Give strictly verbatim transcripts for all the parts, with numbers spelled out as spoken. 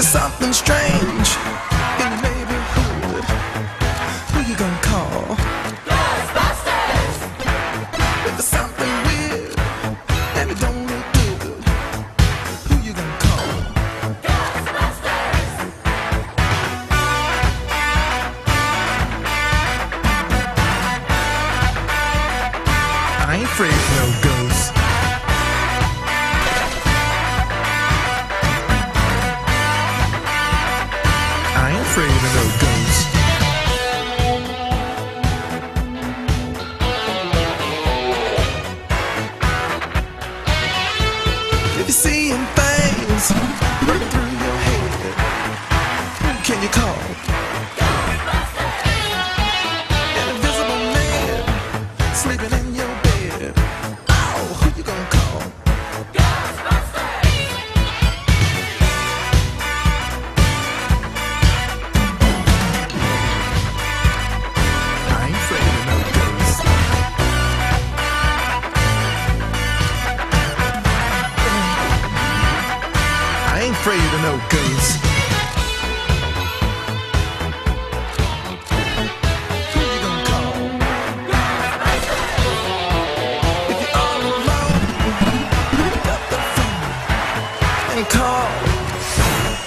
Something strange in the neighborhood. Who you gonna call? Ghostbusters! There's something weird and it don't look good. Who you gonna call? Ghostbusters! I ain't afraid of no ghosts. I ain't afraid of no ghosts. If you're seeing things running through your head, who can you call? An invisible man sleeping in your bed. Oh, who you gonna call? I ain't afraid of no ghosts. Who you gonna call? If you're all alone, pick up the phone and call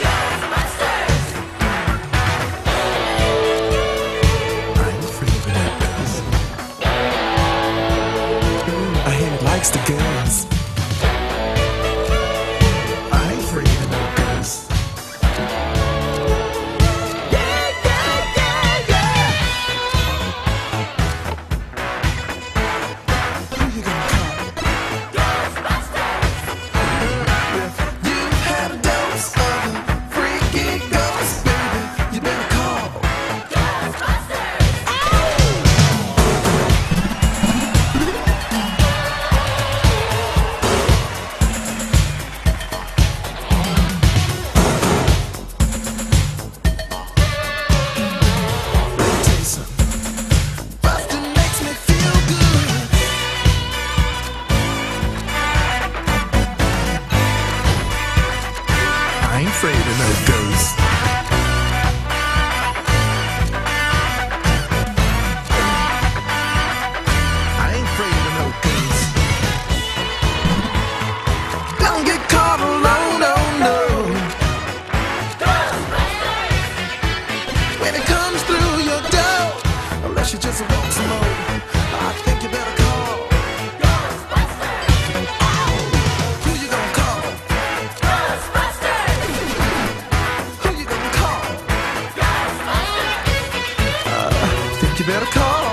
Ghostbusters. I ain't afraid of no ghosts. I hear it likes the guns. I ain't afraid of no ghosts. I ain't afraid of no ghosts. Don't get caught alone, no, no. When it comes through your door, unless you just want some more, I think you better call. You better call.